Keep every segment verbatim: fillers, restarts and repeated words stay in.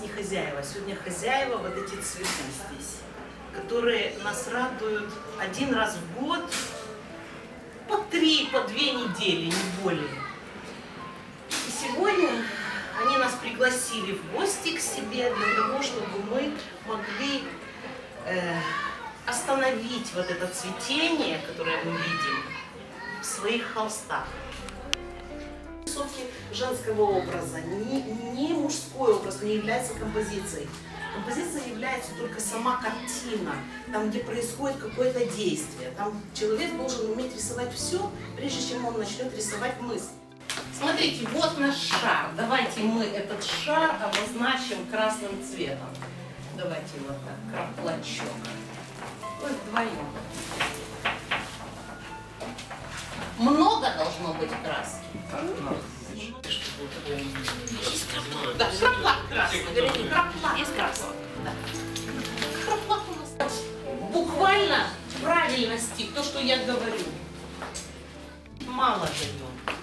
здесь не хозяева. Сегодня хозяева вот эти цветы здесь, которые нас радуют один раз в год, по три, по две недели, не более. И сегодня они нас пригласили в гости к себе для того, чтобы мы могли э, остановить вот это цветение, которое мы видим в своих холстах. Рисовки женского образа, не, не мужской образ, не является композицией. Композиция является только сама картина, там, где происходит какое-то действие. Там человек должен уметь рисовать все, прежде чем он начнет рисовать мысль. Смотрите, вот наш шар. Давайте мы этот шар обозначим красным цветом. Давайте вот так, краплачок. Вот вдвоем. Много должно быть краски. Есть краплак. Да, краплак красный. Вернее, краплак. Есть краплак. Да. Краплак у нас. Буквально правильности, то, что я говорю. Мало даем.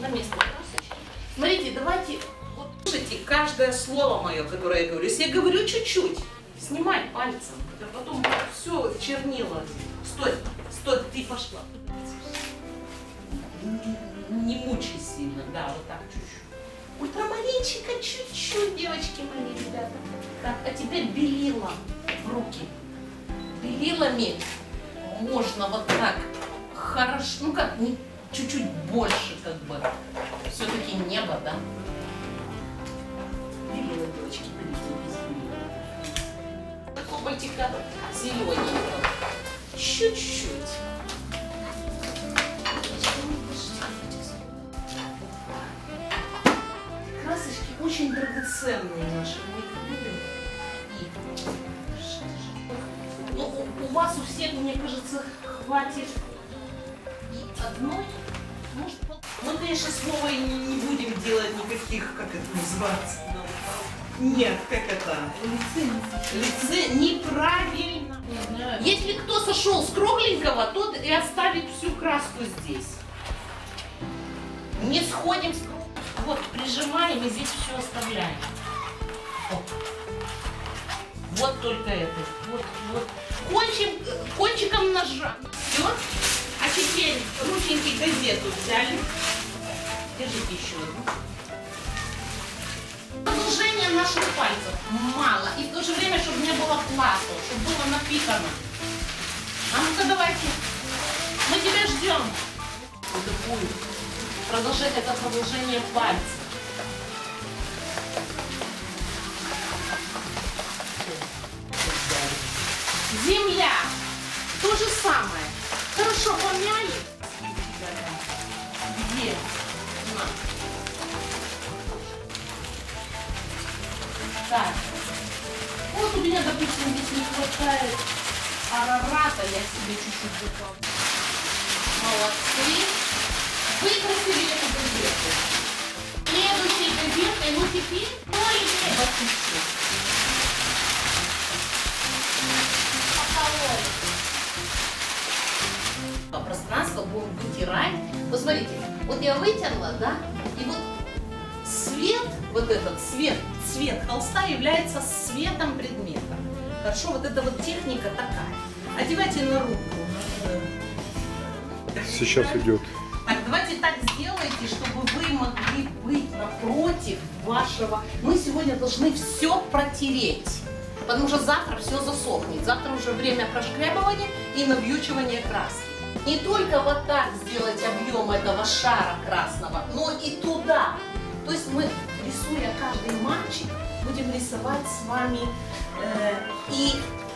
На место красочки. Смотрите, давайте, вот слушайте каждое слово мое, которое я говорю. Если я говорю чуть-чуть, снимай пальцем, а потом все чернила. Стой, стой, ты пошла. Не мучай сильно, да, вот так чуть-чуть. Ультрамаленько, чуть-чуть, девочки мои, ребята. Так, а теперь белила в руки. Белилами можно вот так хорошо, ну как, чуть-чуть больше, как бы. Все-таки небо, да? Белила, девочки, белила. Кобальтика зелененького. Чуть-чуть. Очень драгоценные наши, мы их любим. И... Ну, у вас у всех, мне кажется, хватит и одной. Может, мы, конечно, снова не будем делать никаких, как это называется. Нет, как это? Лице неправильно. Если кто сошел с кругленького, тот и оставит всю краску здесь. Не сходим с кругленького. Вот, прижимаем и здесь все оставляем. О. Вот только это. Вот, вот. Кончик, кончиком ножа. Все. А теперь рученьки газету взяли. Держите еще одну. Продолжение наших пальцев мало. И в то же время, чтобы не было плато, чтобы было напихано. А ну-ка давайте. Мы тебя ждем. Продолжать это продолжение пальцев. Земля. То же самое. Хорошо помяли. Где? Так. Вот у меня, допустим, здесь не хватает арарата. Я себе чуть-чуть выпал. Молодцы. Выкрасили эту газету. Следующей газетой, ну теперь только батисты. По пространству будем вытирать. Посмотрите, вот я вытерла, да, и вот свет, вот этот свет, цвет холста является светом предмета. Хорошо, вот эта вот техника такая. Одевайте на руку. Сейчас идет. Так, давайте так сделайте, чтобы вы могли быть напротив вашего. Мы сегодня должны все протереть, потому что завтра все засохнет. Завтра уже время прошкрябывания и навьючивания краски. Не только вот так сделать объем этого шара красного, но и туда. То есть мы, рисуя каждый мальчик, будем рисовать с вами э, и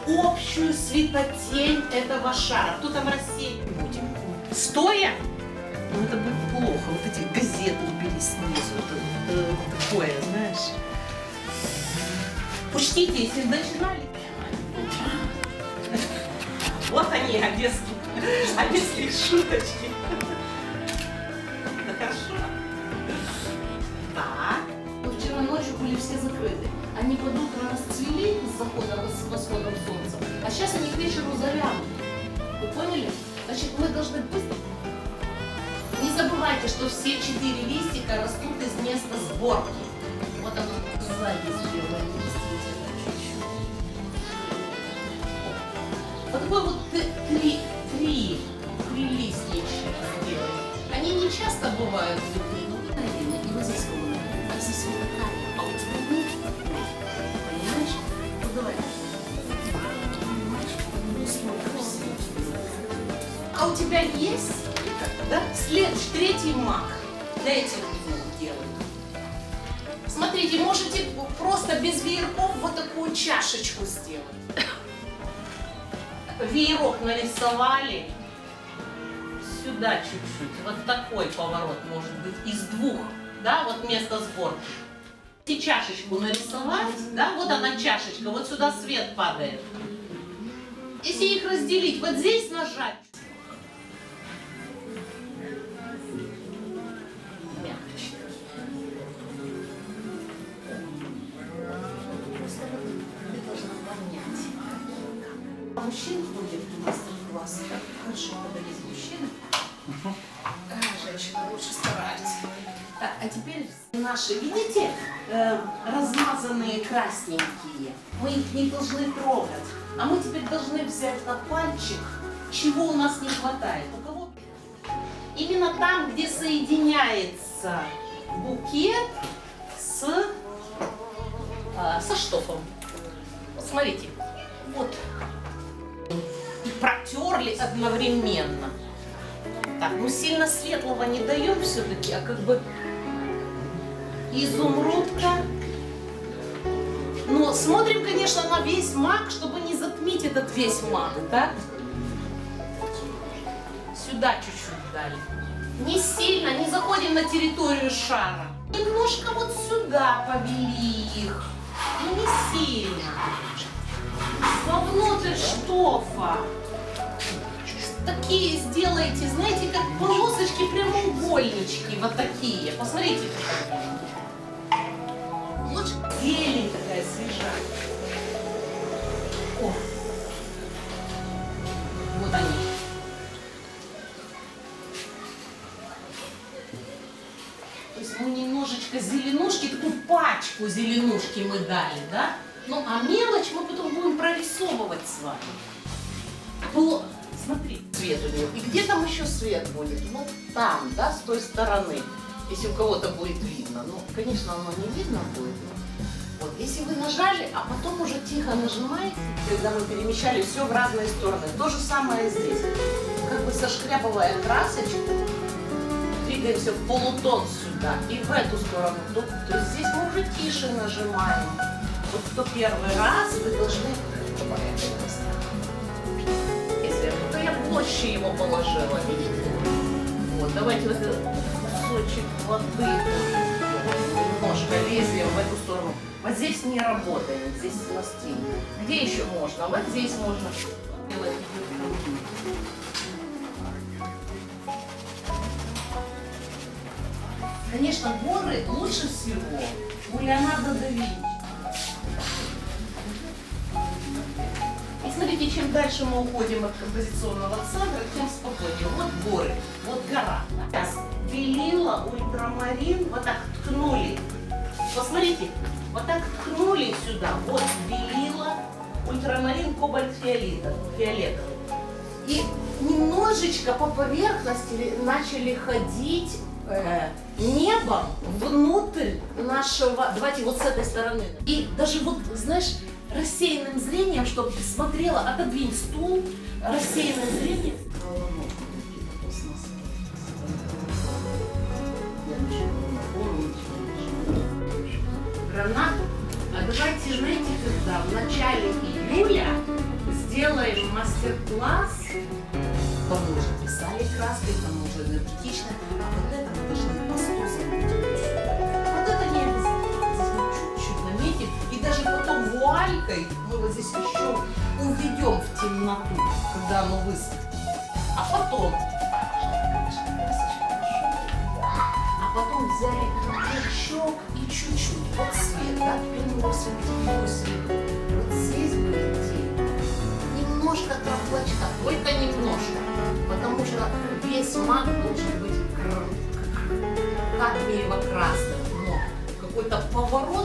общую светотень этого шара. Кто там рассеять будем? Стоя? Ну это будет плохо, вот эти газеты убери снизу, это, это такое, знаешь. Учтите, если начинали. Вот они, одесские, одесские шуточки. Да хорошо. Так. Мы вчера ночью были все закрыты. Они под утро расцвели с заходом, с восходом солнца, а сейчас они к вечеру завянут. Вы поняли? Значит, мы должны быстро... Не забывайте, что все четыре листика растут из места сборки. Вот оно сзади сделано, действительно, чуть-чуть. Вот такой вот три, три прилистничек сделать. Они не часто бывают в любви, но вот наверное, и вот здесь вот, а здесь вот такая, а у тебя ножка, понимаешь? Вот давай. А у тебя есть, да, след, третий маг для этих двух делают. Смотрите, можете просто без веерков вот такую чашечку сделать. Веерок нарисовали. Сюда чуть-чуть. Вот такой поворот может быть из двух, да, вот вместо сборки. И чашечку нарисовать, да, вот она чашечка, вот сюда свет падает. Если их разделить, вот здесь нажать. Мужчин ходит в мастер-класс, как хорошо подались мужчины. Uh-huh. А, женщины лучше стараются. Так, а теперь наши, видите, э, размазанные красненькие. Мы их не должны трогать. А мы теперь должны взять на пальчик, чего у нас не хватает. У кого? Именно там, где соединяется букет с, э, со штофом. Вот смотрите. Вот. И протерли одновременно. Так, ну сильно светлого не даем все-таки, а как бы изумрудка. Но смотрим, конечно, на весь мак, чтобы не затмить этот весь мак, да? Сюда чуть-чуть дали. Не сильно, не заходим на территорию шара. Немножко вот сюда повели их. Ну не сильно. Вовнутрь штофа. Такие сделайте, знаете, как полосочки, прямоугольнички, вот такие. Посмотрите. Лучше зелень такая свежая. О. Вот они. То есть мы немножечко зеленушки, такую пачку зеленушки мы дали, да? Ну, а мелочь мы потом будем прорисовывать с вами. Было... Смотри, свет у него. И где там еще свет будет? Ну, там, да, с той стороны. Если у кого-то будет видно. Ну, конечно, оно не видно будет. Но... Вот, если вы нажали, а потом уже тихо нажимаете, когда мы перемещали все в разные стороны. То же самое здесь. Как бы сошкрябывая красочку, двигаемся в полутон сюда и в эту сторону. То, то есть здесь мы уже тише нажимаем. Вот кто первый раз, вы должны... Если то я площадь его положила, видите? Вот, давайте вот этот кусочек воды, немножко лезвием в эту сторону. Вот здесь не работает, здесь у нас тень. Где еще можно? Вот здесь можно. Конечно, горы лучше всего у Леонардо да Винчи. Смотрите, чем дальше мы уходим от композиционного центра, тем спокойнее. Вот горы, вот гора. Сейчас белила, ультрамарин, вот так ткнули. Посмотрите, вот так ткнули сюда. Вот белила, ультрамарин, кобальт, фиолетовый. И немножечко по поверхности начали ходить э, небом внутрь нашего... Давайте вот с этой стороны. И даже вот, знаешь... Рассеянным зрением, чтобы смотрела, отодвинь стул, рассеянным зрением. Гранату. А давайте, знаете, когда в начале июля сделаем мастер-класс. Там уже писали краски, там уже энергетично. А вот это мы должны по сто заметить. Вот это не обязательно. Чуть-чуть наметим. И даже потом вуалькой мы вот здесь еще уведем в темноту, когда оно высохнет. А потом, а потом взяли крючок и чуть-чуть под свет, да, приносим его свет. Вот здесь будет тень. Немножко облачка, только немножко, потому что весь мак должен быть кадмиево-красным, но какой-то поворот.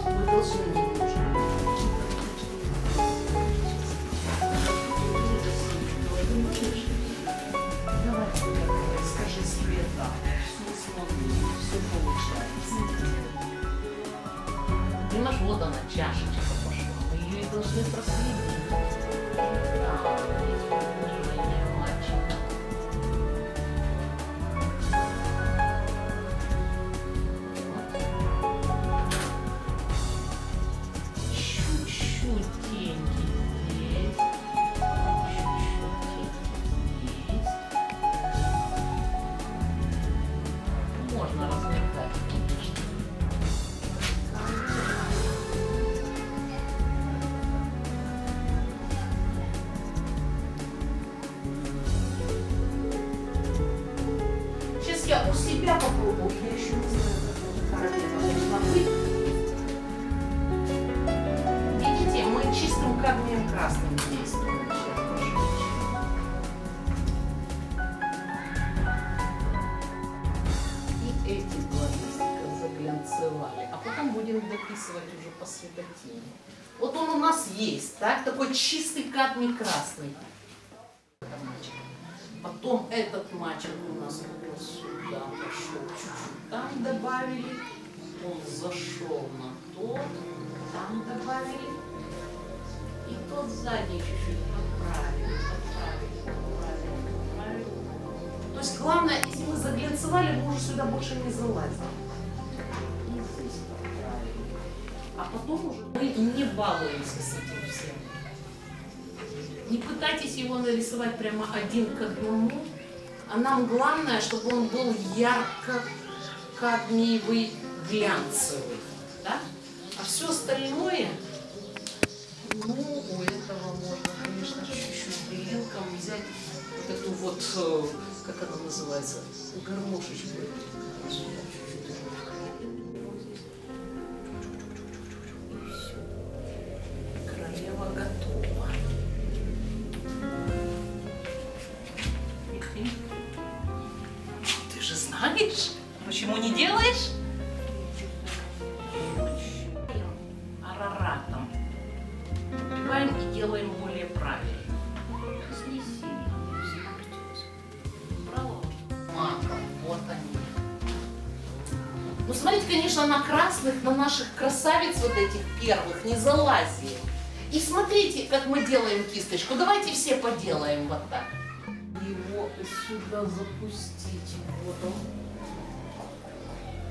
сейчас я у себя попробую. Я еще не знаю, как это. Видите, мы чистым кадмием красным действуем. И эти два листика заглянцевали. А потом будем дописывать уже по светотени. Вот он у нас есть, так? Такой чистый кадмий красный. Потом этот мачек у нас вот сюда пошел, чуть-чуть там добавили, он зашел на тот, там добавили, и тот задний чуть-чуть подправили, подправили, подправили, подправили. То есть главное, если мы заглянцевали, мы уже сюда больше не залазим. И здесь подправили. А потом уже мы не балуемся с этим всем. Не пытайтесь его нарисовать прямо один к одному, а нам главное, чтобы он был ярко-кадмиевый, глянцевый, да? А все остальное, ну, у этого можно, конечно, чуть-чуть белком взять вот эту вот, как она называется, гармошечку. Королева готова. Ты же знаешь, почему не делаешь? Араратом. Убиваем и делаем более правильно. Право. Маком. Вот они. Ну смотрите, конечно, на красных, на наших красавиц вот этих первых не залазим. И смотрите, как мы делаем кисточку. Давайте все поделаем вот так. Его сюда запустите. Вот он.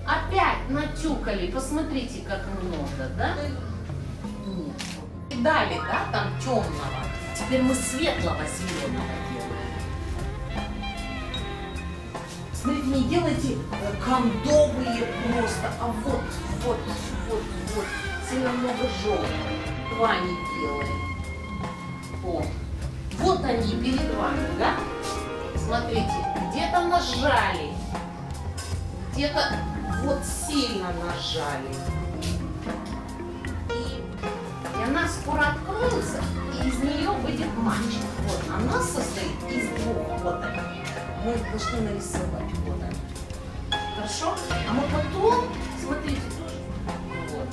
Опять натюкали. Посмотрите, как много, да? Нет. И дали, да, там темного. Теперь мы светлого зеленого делаем. Смотрите, не делайте кондовые просто, а вот, вот, вот, вот. Сильно много желтого. Два не делаем. Вот. Вот они перед вами, да? Смотрите, где-то нажали, где-то вот сильно нажали. И, и она скоро откроется, и из нее выйдет мальчик. Вот, она состоит из двух. Вот они. Мы их должны нарисовать. Вот они. Хорошо? А мы потом, смотрите, тоже. Вот.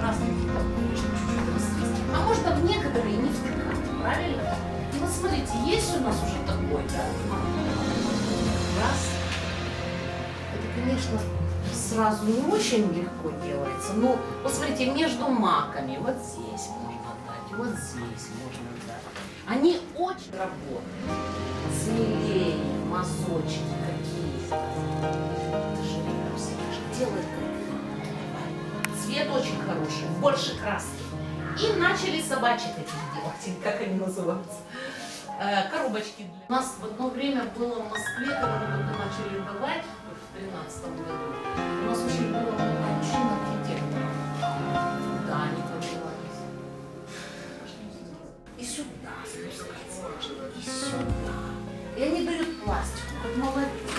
Красный чуть-чуть расцвести. А можно в некоторые не втыкать. Правильно? И вот смотрите, есть у нас уже такой, да? Раз. Это, конечно, сразу не очень легко делается, но посмотрите, между маками вот здесь можно дать, вот здесь можно дать. Они очень работают. Смелее, мазочки какие-то. Делай как-то. Цвет очень хороший, больше краски. И начали собачек этих делать, как они называются, коробочки. У нас в одно время было в Москве, когда мы начали давать, в две тысячи тринадцатом году, у нас очень было мужчин архитекторов. Да, они подбивались. И сюда спускаться, и сюда. И они дают пластику, как молодец,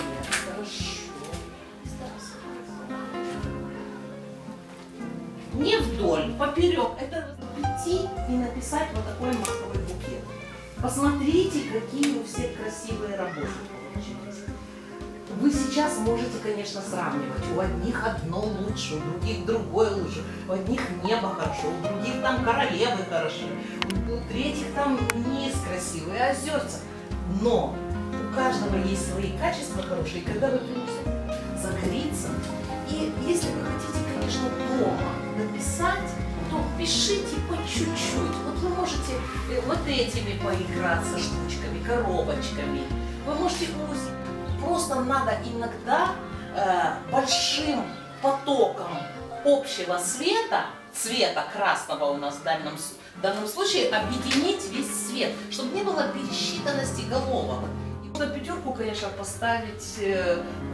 хорошо. Не вдоль, поперек. Это идти и написать вот такой маковый букет. Посмотрите, какие у всех красивые работы получились. Вы сейчас можете, конечно, сравнивать. У одних одно лучше, у других другое лучше. У одних небо хорошо, у других там королевы хороши. У третьих там низ красивый, а озерца. Но у каждого есть свои качества хорошие. И когда вы придете закрыться, и если вы хотите, конечно, дома написать, то пишите по чуть-чуть. Вот вы можете вот этими поиграться штучками, коробочками. Вы можете грузить. Просто надо иногда э, большим потоком общего света, цвета красного у нас в данном, в данном случае, объединить весь свет, чтобы не было пересчитанности головок. На пятерку, конечно, поставить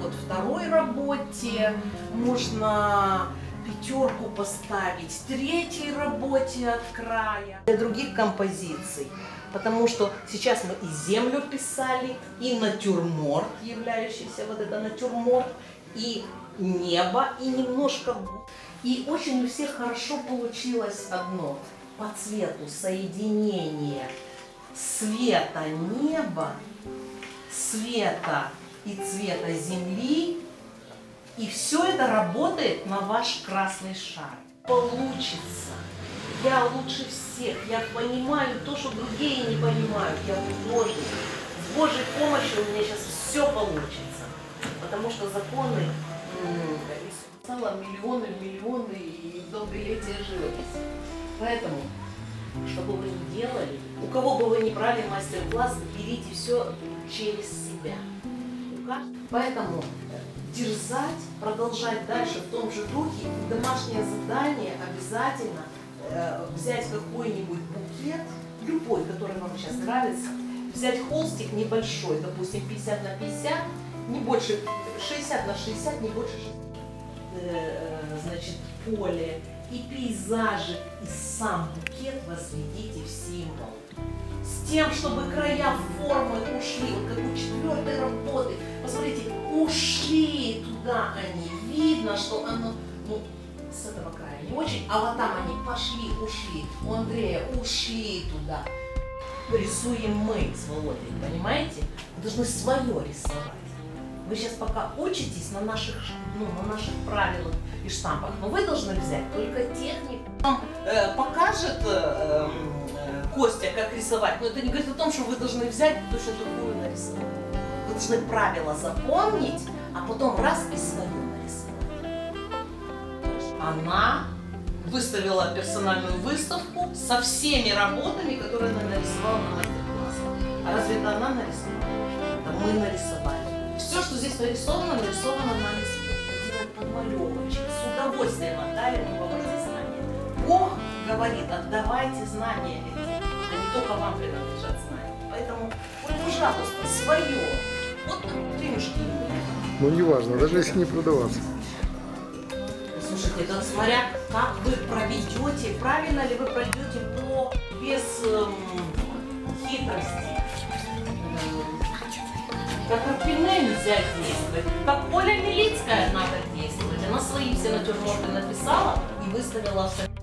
вот второй работе, можно пятерку поставить третьей работе от края. Для других композиций потому что сейчас мы и землю писали, и натюрморт, являющийся вот это натюрморт, и небо, и немножко. И очень у всех хорошо получилось одно по цвету соединение света неба, света и цвета земли, и все это работает на ваш красный шар. Получится. Я лучше всех, я понимаю то, что другие не понимают, я художник. С Божьей помощью у меня сейчас все получится, потому что законы стало миллионы, миллионы и долголетие живописи. Поэтому, что бы вы ни делали, у кого бы вы ни брали мастер-класс, берите все через себя. Поэтому дерзать, продолжать дальше в том же духе, и домашнее задание обязательно взять какой-нибудь букет, любой, который вам сейчас нравится, взять холстик небольшой, допустим, пятьдесят на пятьдесят, не больше шестьдесят на шестьдесят, не больше шестьдесят, значит, поле, и пейзажик, и сам букет возведите в символ. С тем, чтобы края формы ушли, вот как у четвертой работы, посмотрите, ушли туда они, видно, что оно, ну, с этого края не очень, а вот там они пошли, ушли, у Андрея ушли туда. Рисуем мы с Володей, понимаете? Вы должны свое рисовать. Вы сейчас пока учитесь на наших, ну, на наших правилах и штампах, но вы должны взять только технику. Вам э, покажет э, э, Костя, как рисовать, но это не говорит о том, что вы должны взять точно другую нарисовать. Вы должны правила запомнить, а потом раз и свою. Она выставила персональную выставку со всеми работами, которые она нарисовала на мастер-классе. А разве это она нарисовала? Это мы нарисовали. Все, что здесь нарисовано, нарисовано на листке. Делать подмалевочки. С удовольствием отдали вам эти знания. Бог говорит, отдавайте знания эти. Они только вам принадлежат знания. Поэтому, пожалуйста, свое. Вот денежки. Ну, не важно, даже если не продаваться. Слушайте, да, смотря как вы проведете, правильно ли вы пройдете по, без эм, хитрости. Как Рапине нельзя действовать, как Оля Милицкая надо действовать. Она свои все натюрморты написала и выставила все.